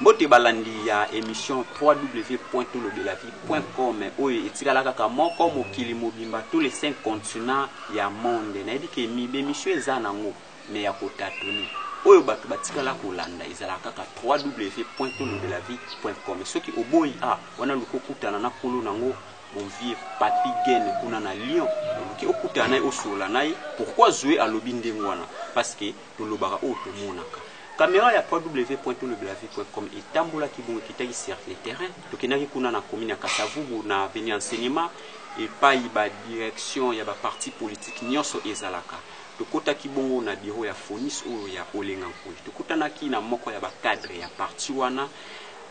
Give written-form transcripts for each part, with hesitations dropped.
Mbote balandi ya émission www.tolobelavie.com oye etikalaka ka moko mokili mobimba tous les 5 continents ya monde na edi ke mibe misho eza nango me ya kotatoni oyo batu batikala kolanda ezalaka ka www.tolobelavie.com soki oboyi a wana lokokutana na kolo nango bonvier papi gene kuna na lion ki okutana osola nayi pourquoi jouer à lobinde ngwana parce que tolobaka o to monaka caméra ya www.tolobelavie.com et tambola kibongo kitaki sur le terrain tokenaki kuna na commune ya Kasavubu na avenue enseignement et pa ba direction ya ba parti politique nyonso ezalaka tokota kibongo na bureau ya Fonis oyo ya Olenga Nkoi tokutanaki na moko ya ba cadre ya parti wana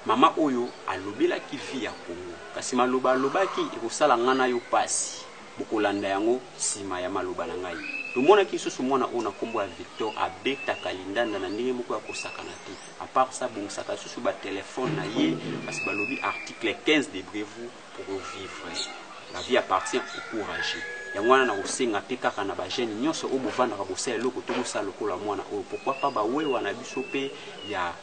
mama oyo alobelaki vie ya Kongo kasi maloba lobaki ekosala ngana yo pasi bokolanda yango sima ya maloba na ngai Tumona kisusu mwana ona kombo ya Victor abeta kalindanda na ndenge moko ya kosakana te. A part ça bon saka susu ba téléphone na ye parce que balobi article 15 de Brevo pour vivre. La vie appartient au courageux. Ya mwana na osenga pe kaka na ba jeune nyonso obovanda ka bosala loko to bosala lokola mwana o pourquoi pas ba we wana biso pe ya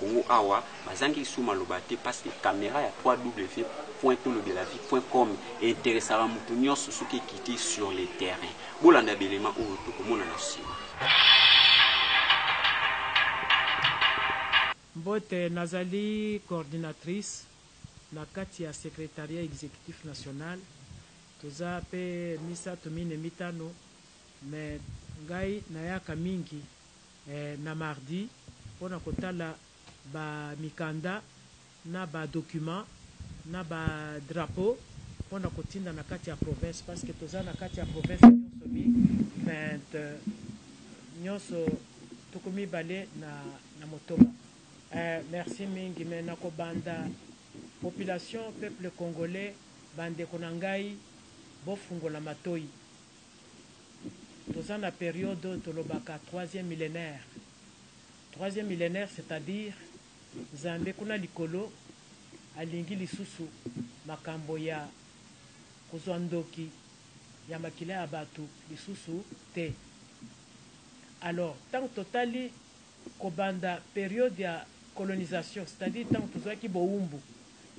Kongo awa bazangi suma lobate parce que caméra ya www.tolobelavie.com intéressera mutu nyonso soki kiti sur le terrain. Bolanda belema o to komona na sima. Bote nazali coordinatrice na kati ya secrétariat exécutif national toza pe misato mine mitano mais ngai nayaka mingi na mardi pona kotala ba mikanda na ba document na ba drapeau pona kotinda na kati ya province parce que toza na kati ya province nyonso mi mais nyonso tukomi balé na motoba merci mingi mais na kobanda population peuple congolais bande konangai bofungo la matoi toza na période tolobaka 3e millénaire. 3e millénaire, c'est-à-dire Nzambe kuna likolo alingi lisusu makambo ya kozwa ndoki ya makila ya batu lisusu te. Alors, tant totali kobanda période ya colonisation, c'est-à-dire tant tozaki boumbu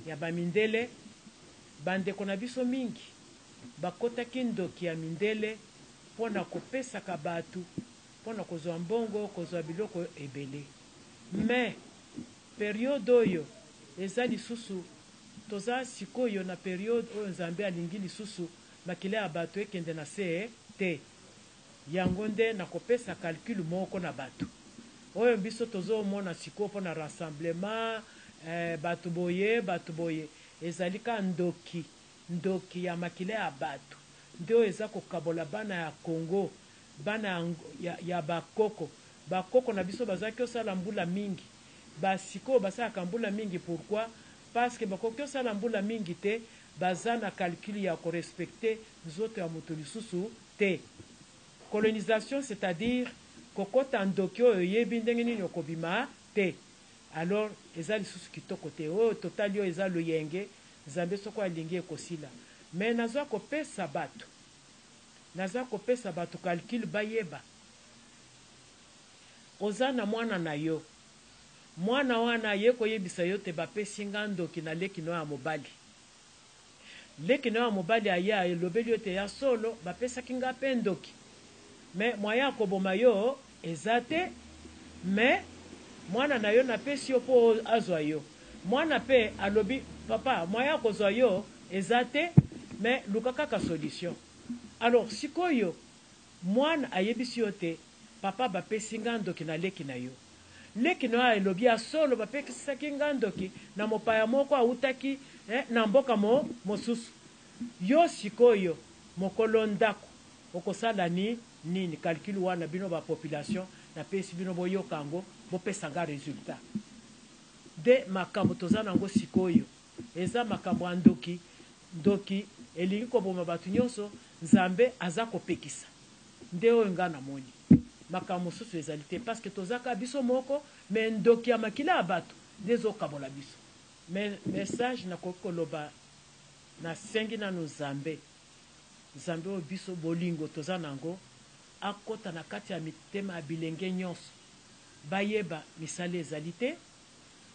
ya bamindele bande kona biso mingi bakota kindoki ya mindele pona kopesa ka batu pona kozwa mbongo kozwa biloko ebele mais période oyo eza lisusu toza sikoyo na période oyo Nzambe alingi lisusu makile ya batu ekende na se te yango nde na kopesa calcul moko na batu oyo biso tozomona sikoyo pona rassemblement batu boye ezali ka ndoki ndoki ya makile ya batu ndio eza kokabola bana ya Kongo bana ya bakoko bakoko na biso bazaki osala mbula mingi basiko basaka mbula mingi pourquoi parce que bakoko osala mbula mingi te baza na calcul ya ko respecter nzoto ya moto lisusu te colonisation c'est-à-dire kokota ndoki oyo yebi ndenge nini okobima te alors eza lisusu kitoko te o total yo eza loyenge Nzambe soko alingi ekosila mais naza kopesa bato calcul bayeba ozana mwana na yo mwana wana ye koyebisa yo te bapesi nga ndoki na lekino ya mobali aya elobeli yo te ya solo bapesaki nga pe ndoki mais mwaya ya koboma yo eza te mais mwana na yo napesi yo po azwa yo mwana pe alobi papa mwaya kozwa yo eza te mais lukaka ka solution alors sikoyo mwana ayebisi yo te papa bapesi nga ndoki na leki na yo leki no elobi ya solo bapesaki nga ndoki na mopaya moko autaki na mboka mosusu yo sikoyo mokolo ndako okosala nini calcul wana bino ba population na pesi bino boyokango bopesa nga résultat de makambo tozana ngo sikoyo eza makambo andoki ndoki elingi koboma batu nyonso Nzambe aza kopekisa nde oyo nga na moni makambo susu ezali te parce que tozaka biso moko mais ndoki ya makila ya batu nde ezokabola biso mais message nakoki koloba nasengi nanu Nzambe oyo biso bolingo toza nango akota na kati ya mitema ya bilenge nyonso bayeba misala ezali te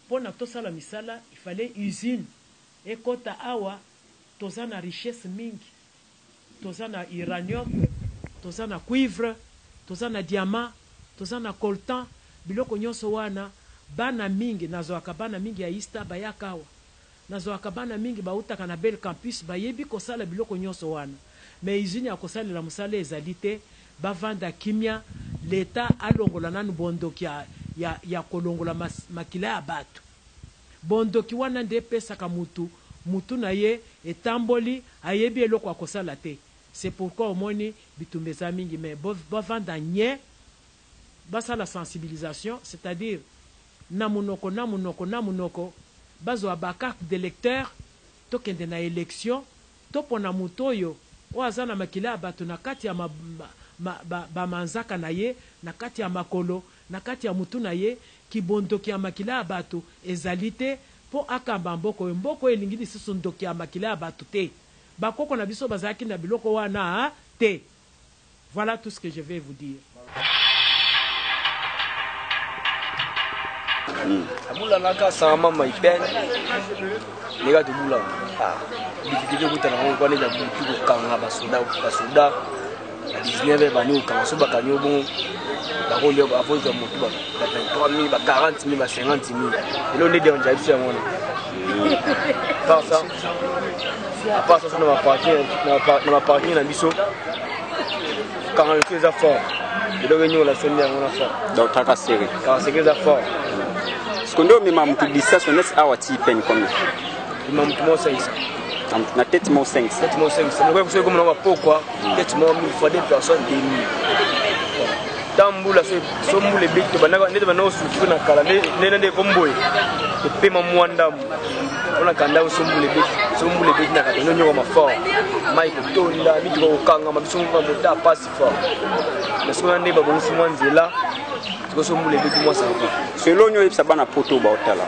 Pour tout ça, il fallait une usine. Et quand tu as une richesse, tu as un uranium, tu as un cuivre, tu as un diamant, tu as un coltan. Biloko nyonso wana bana mingi nazoaka bana mingi ya ista bayakawa nazoaka bana mingi bautaka na bel campus bayebi kosala biloko nyonso wana mais izini ya kosalela musala ezali te bavanda kimia l'État alongola nanu bondoki ya kolongola makila ya bato bondoki wana nde pesaka mutu mutu na ye etamboli ayebi eloko akosala te c'est pourquoi omoni bitumbeza mingi mais bavanda nye basa la sensibilisation, c'est-à-dire namunoko namunoko namunoko bazo abakak de lecteurs tokende na élection topona mutoyo oazana makila bato na kati ya ba manzaka na ye na kati ya makolo na kati ya mutu na ye kibondoki ya makila bato ezalite po akamba mboko mboko elingi disusu ndoki ya makila bato te bakoko na biso bazaki na biloko wana te. Voilà tout ce que je vais vous dire. Bolandaka sans maman ipen les gars de Boula ah difficulté vous t'en on connaît la boutique au Kanga basoda basoda 19 bani au Kanga so bakanyo bon ba ko yo ba fo zo motu ba 33000 ba 40000 ba 50000 et là on est dans jail sur moi ça ça pas ça on va partir on va partir la biso quand on fait ça fort et donc nous la semaine on a fort donc ta ka serré quand c'est que ça fort. Kondo mi mamtu bisasa nes awati pen komi. Mamtu mo 5. Na tête mo 5. Tête mo 5. Nous voyons comme on va pourquoi tête mo 1000 fois des personnes des nuits. Tambula c'est somu le bête banaga nete banao suku na kala nene nde komboy. Te pema mwanda. Ona kanda somu le bête na ka nyonyo ma fort. Mike tonda mitro kanga ma somu ma muta passe fort. Mais sona ne babu somu nzela. Selon nous, ça va poto ba otala.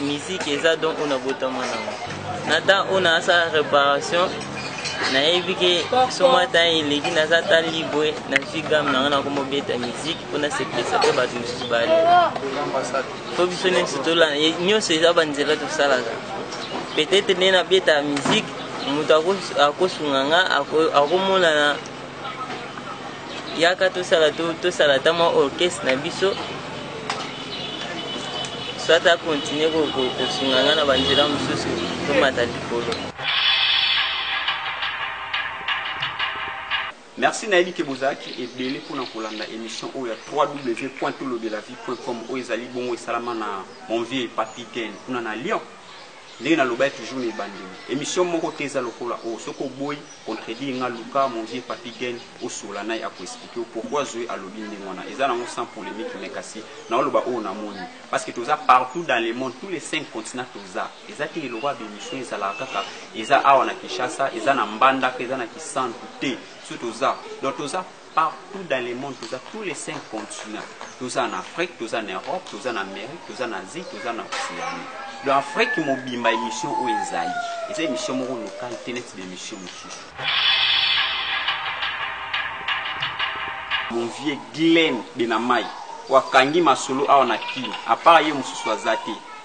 Musique et ça donc on a beau temps maintenant. Nada on a sa réparation na évité ce matin il est na zata libre na figam na na comme beta musique pona se placer pe ba musique ba faut visionner surtout là mieux c'est ça banzela tout ça là peut-être né na beta musique mutako akosunganga akomona yaka tout ça là tama orchestre na biso soit à continuer kosunganga na banzela mususu to matali polo. Merci Nelly Kebouzak et Bélé pour l'émission www.tolobelavie.com où ils allaient bon et salamana mon vieux papi Glen pour en alliant les na loba toujours les bandes émission mon côté ça lokola au soko boy contredit nga luka mon vieux papi Glen au solana ya ko expliquer pourquoi jouer à l'obine ngona ils allaient sans polémique mais kasi na loba on amoni parce que tous ça partout dans le monde tous les 5 continents tous ça ils a qui loba bémission ils allaient kaka ils a awa na Kinshasa ils a na Mbandaka ils a na Kisantu tout ça, donc tout ça partout dans le monde, tout ça, tous les 5 continents, tout ça en Afrique, tout ça en Europe, tout ça en Amérique, tout ça en Asie, tout ça en Océanie. L'Afrique mobile, ma émission où ils aillent, et c'est émission locale, ténètre d'émission aussi. Mon vieux Glen Benamai, ou à Kangi Masolo à Onaki, à part yé Moussou Azate,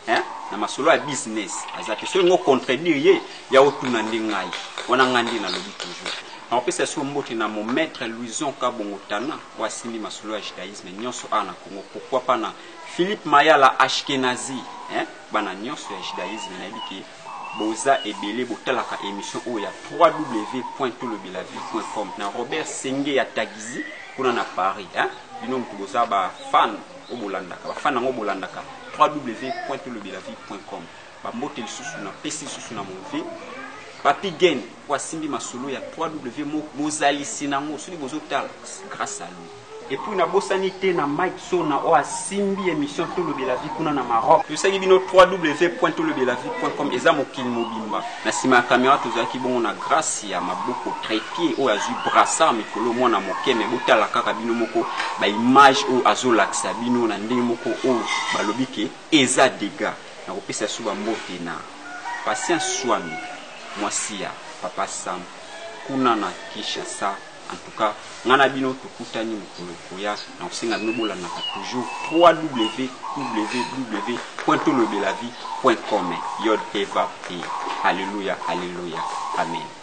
hein, na Masolo à business, Azate, ce mot contredire, y'a autour d'un dingaï, on a ngandi na lobby toujours. En plus, c'est ce mot qui est mon maître Louison Kabongotana, ou à Simbi Masolo Ashkenazi, mais nous sommes en Congo. Pourquoi pas na Philippe Mayala Ashkenazi, hein? Bana nous sommes Ashkenazi, mais nous qui Bosa et Bélé, Bolandaka émission où il y a www.tolobelavie.com. Na Robert Sengue ya Tagizi, qu'on en a Paris, hein? Du nom de Bosa, bah fan au Bolandaka, fan en Bolandaka, www.tolobelavie.com. Bah mot il sous na PC sous na mon vie. Papi Glen, Simbi Masolo, ya 3W Mozali Sinamo, celui de Bozotal, grâce à lui. Et puis, na Bosanité, na Mike Sona, oa Simbi émission Tolobelavie, kuna na Maroc. Je sais que nous 3W.tolobelavie.com, et ça, mon kin mobimba. Na sima caméra, tout ça qui bon, on a grâce à ma boko trépied, oa zu brassard, mais que le monde a moqué, mais botal la carabino moko, ba image, oa zolax, sabino, na ndemoko, oa balobike, et ça dégâts. Na repé, ça souba motena. Patience, soami. Moi siya papa Sam kuna na Kinshasa en tout cas ngana bino tukutani mukolokoya na usinga nobola na toujours www.tolobelavie.com. Yod eva et alléluia alléluia amen.